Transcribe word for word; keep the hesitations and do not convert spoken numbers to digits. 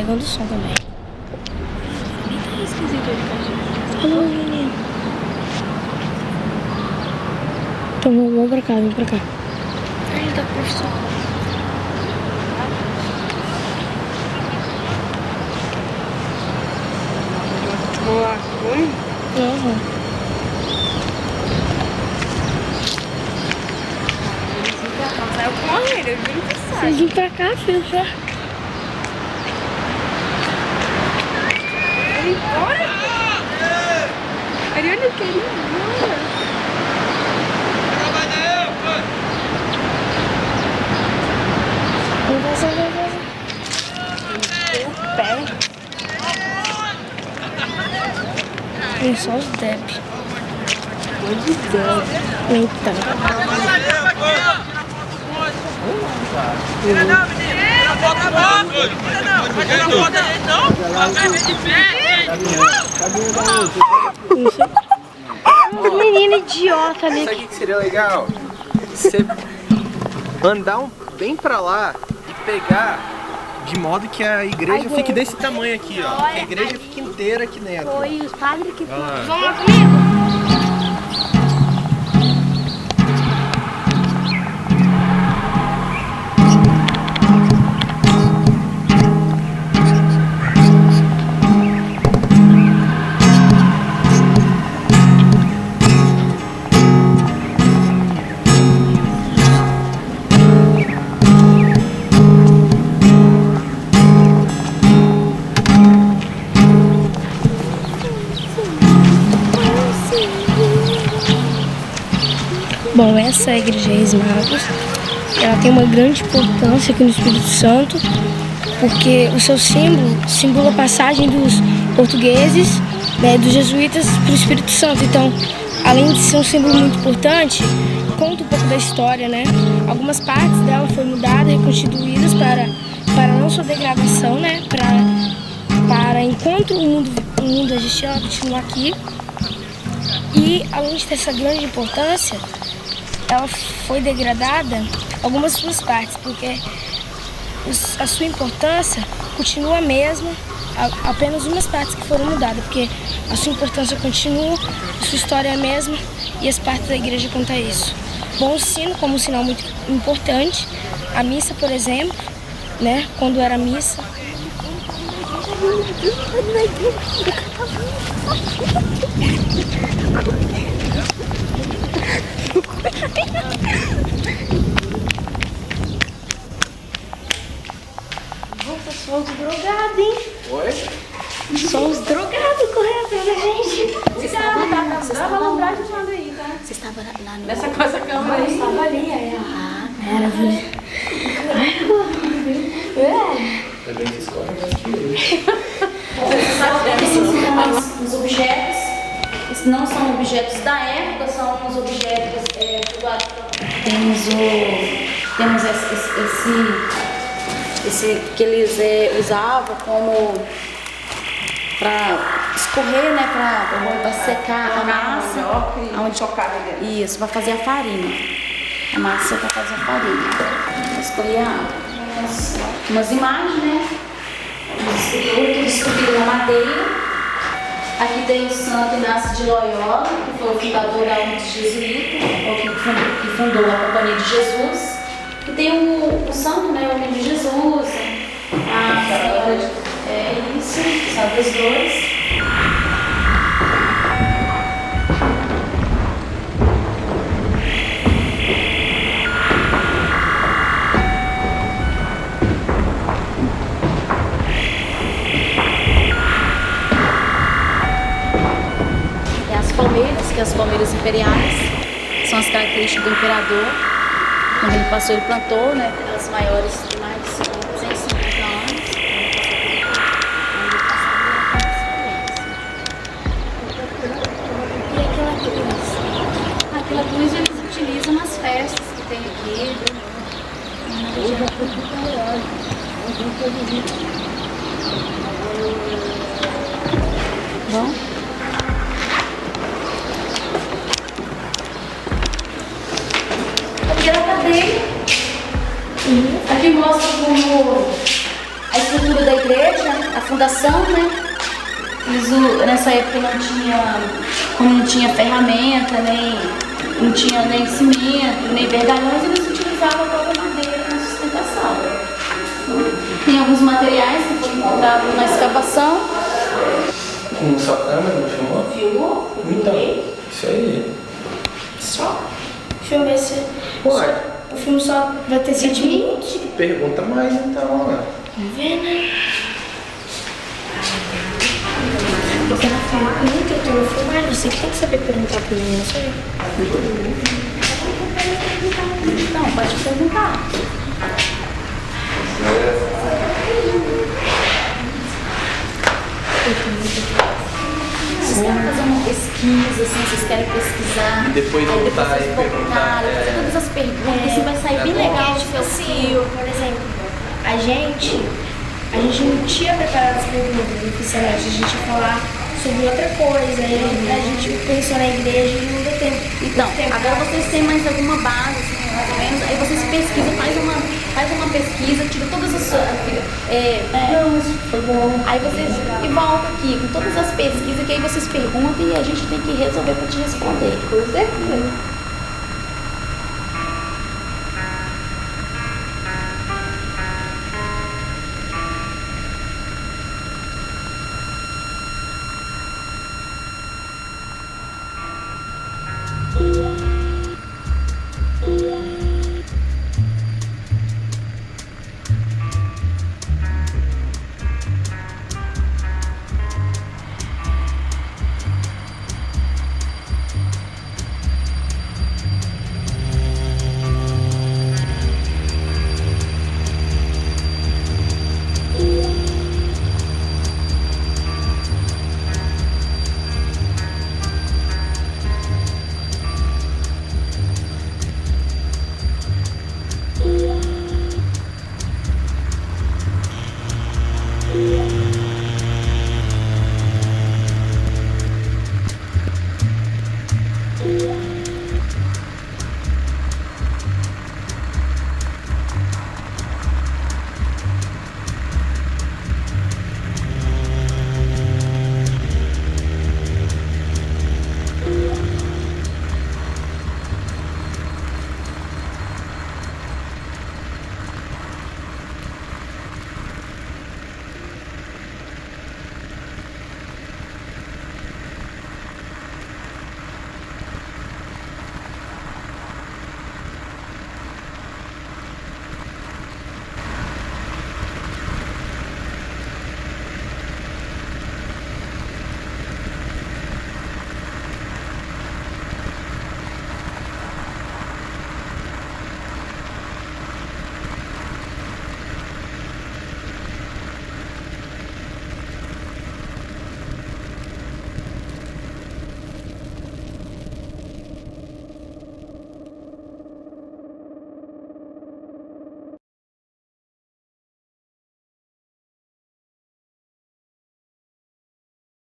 pegando o som também. Tá esquisito ele, cachorro. Menino. Então vamos pra cá, vamos pra cá. Ele tá por sol. Boa, oi? Uhum. Eu juro que sai. Vocês vêm pra cá, filho, já. Ele embora? Ele olha o que ele embora. Trabalhou, pô. Não passa, não passa. O pé. Tem só os débitos. Onde dá? Então. Não, não, menino. Não bota não, doido. Não bota ele, não. Não, menino idiota, né? Sabe o que seria legal? Você andar um bem pra lá e pegar de modo que a igreja fique desse tamanho aqui, ó. A igreja fique inteira aqui dentro. Foi os padres que foram. Vamos comigo. Bom, essa é a Igreja Reis. Ela tem uma grande importância aqui no Espírito Santo, porque o seu símbolo simbola a passagem dos portugueses, né, dos jesuítas, para o Espírito Santo. Então, além de ser um símbolo muito importante, conta um pouco da história, né? Algumas partes dela foram mudadas e reconstituídas para, para não só degradação, né? Para, para enquanto o mundo, o mundo agistiola continua aqui. E, além de ter essa grande importância, ela foi degradada algumas suas partes, porque a sua importância continua a mesma, apenas umas partes que foram mudadas, porque a sua importância continua, a sua história é a mesma e as partes da igreja contam isso. Bom, o sino como um sinal muito importante, a missa, por exemplo, né, quando era missa. Bom, pessoal, os drogados, hein? Oi? Só os drogados correndo atrás da gente. Cuidado, tá? Dá pra lembrar de nada aí, tá? Você estava lá no... Nessa coisa câmera aí? Eu estava ali, aí. Ah, era bonito. Ai, meu é. Também se escolhe aqui. Você sabe que os objetos... Não são objetos da época, são os objetos é, do lado. Temos o. Temos esse. esse, esse que eles é, usavam como. Para escorrer, né? Para secar a massa. Aonde chocava dentro. Isso, para fazer a farinha. A massa é para fazer a farinha. Escolher umas, umas imagens, né? Eles descobriram a madeira. Aqui tem o santo Inácio de Loyola, que foi o fundador da Ordem de Jesuíta, que fundou a Companhia de Jesus. E tem o, o santo, né, o Menino de Jesus, a Senhora de... É isso, o Santo dos Dois. Que as palmeiras imperiais são as características do imperador. Quando ele passou, ele plantou, né? As maiores de mais de cento e cinquenta anos. E aquela cruz? Aquela cruz eles utilizam nas festas que tem aqui. Bom? Aqui mostra como a estrutura da igreja, a fundação, né? Isso, nessa época não tinha, como não tinha ferramenta, nem, não tinha nem cimento, nem vergalhões, eles utilizavam a própria madeira na sustentação. Tem alguns materiais que foram encontrados na escavação. Com sua câmera, não filmou? Filmou? Então, isso aí. Só? Filmei esse. Uai. O filme só vai ter sete minutos? Pergunta mais então, né? Vamos ver, né? Eu quero falar muito, eu tô filmando, você tem que saber perguntar pro menino, sou eu. Não, pode perguntar. Vocês querem fazer uma pesquisa, assim, vocês querem pesquisar. E depois voltar e perguntar. perguntar é... fazer todas as perguntas, é, assim, vai sair é bem bom. legal de seu filho. Por exemplo, a gente, a gente não tinha preparado as perguntas oficialmente, a gente ia falar sobre outra coisa, uhum. a gente pensou na igreja e não deu tempo. Então, tempo. agora vocês têm mais alguma base, assim, mais ou menos, aí vocês pesquisam, faz uma, faz uma pesquisa, tira todas as suas... É, não, foi bom. Aí vocês e voltam aqui com todas as pesquisas, que aí vocês perguntam e a gente tem que resolver para te responder. Com certeza.